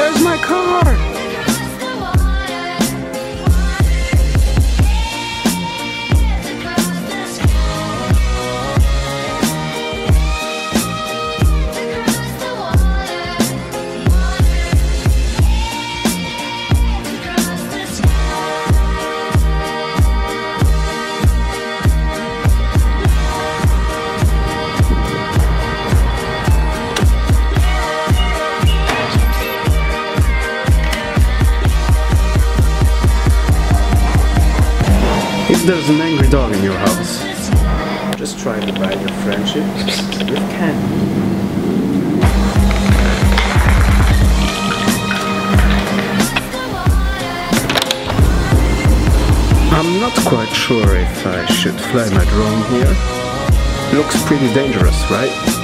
There's my car. If there's an angry dog in your house, just try to buy your friendship with candy. I'm not quite sure if I should fly my drone here. Looks pretty dangerous, right?